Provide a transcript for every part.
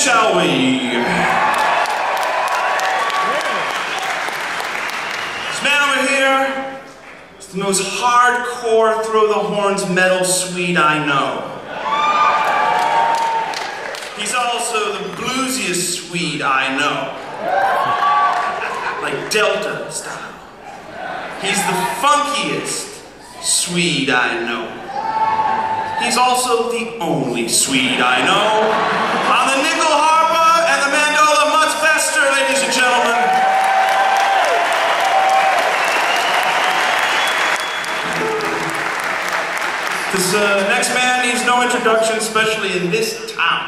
shall we? This man over here is the most hardcore throw the horns metal Swede I know. He's also the bluesiest Swede I know. Like Delta style. He's the funkiest Swede I know. He's also the only Swede I know. On the nickel harpa and the mandola much faster, ladies and gentlemen. This next man needs no introduction, especially in this town.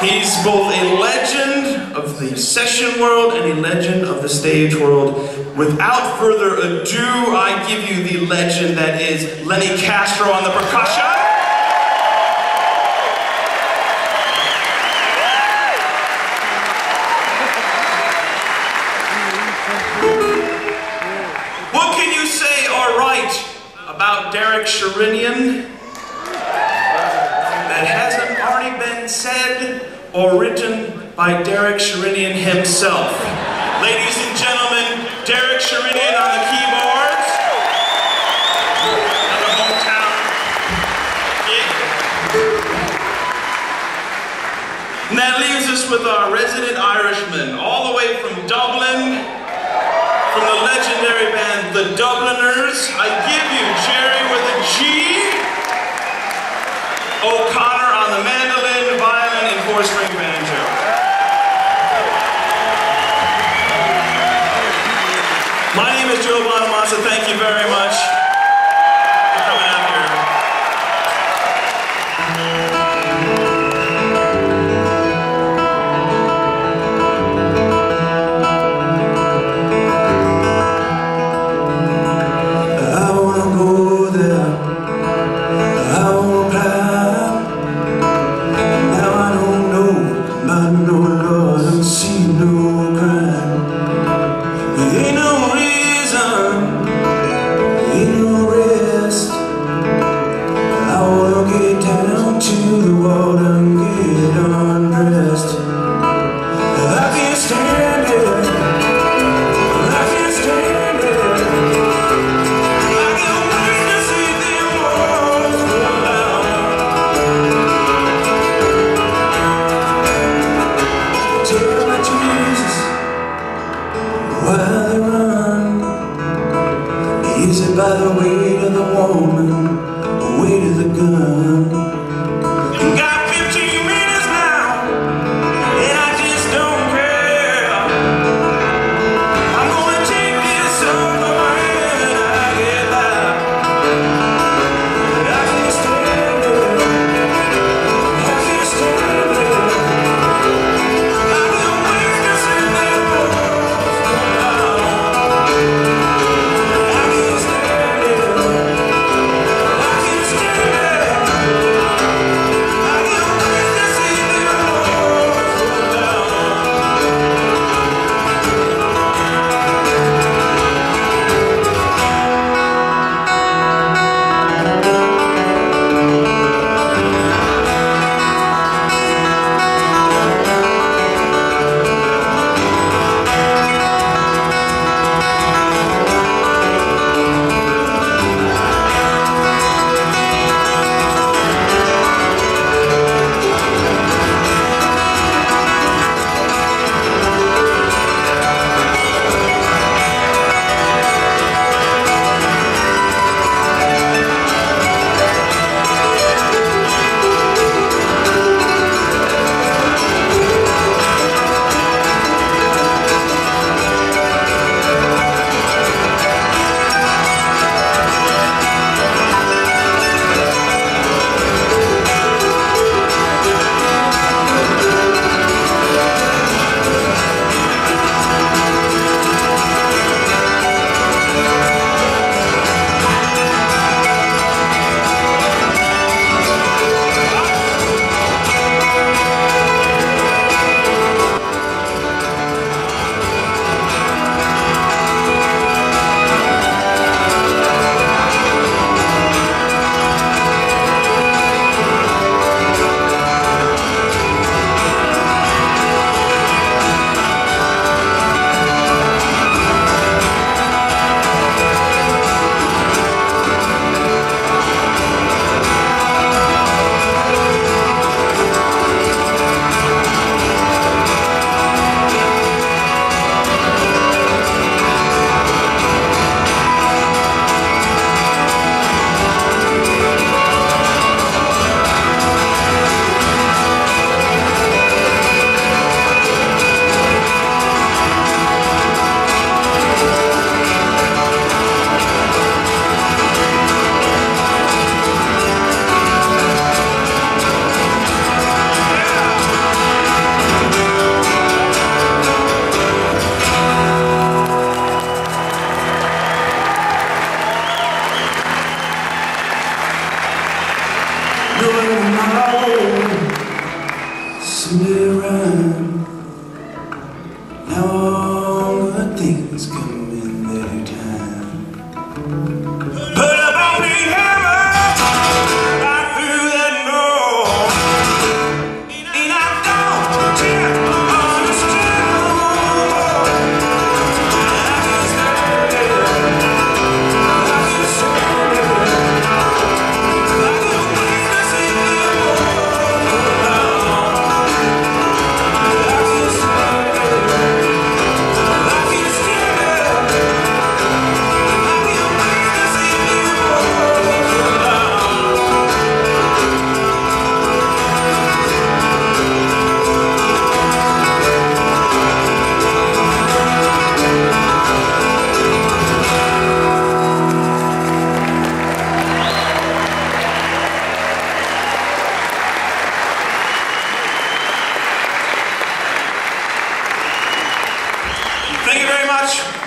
He's both a legend of the session world and a legend of the stage world. Without further ado, I give you the legend that is Lenny Castro on the percussion. What can you say or write about Derek Sherinian that hasn't already been said or written by Derek Sherinian himself? Ladies and gentlemen, Derek Sherinian on the keyboards. Another hometown gig. And that leaves us with our resident Irishman, all the way from Dublin, from the legendary band The Dubliners. I give you Jerry with a G, O'Connor on the mandolin, violin, and four-string banjo. Thank you very much for coming out here. I wanna go there, I wanna climb. Now I don't know much.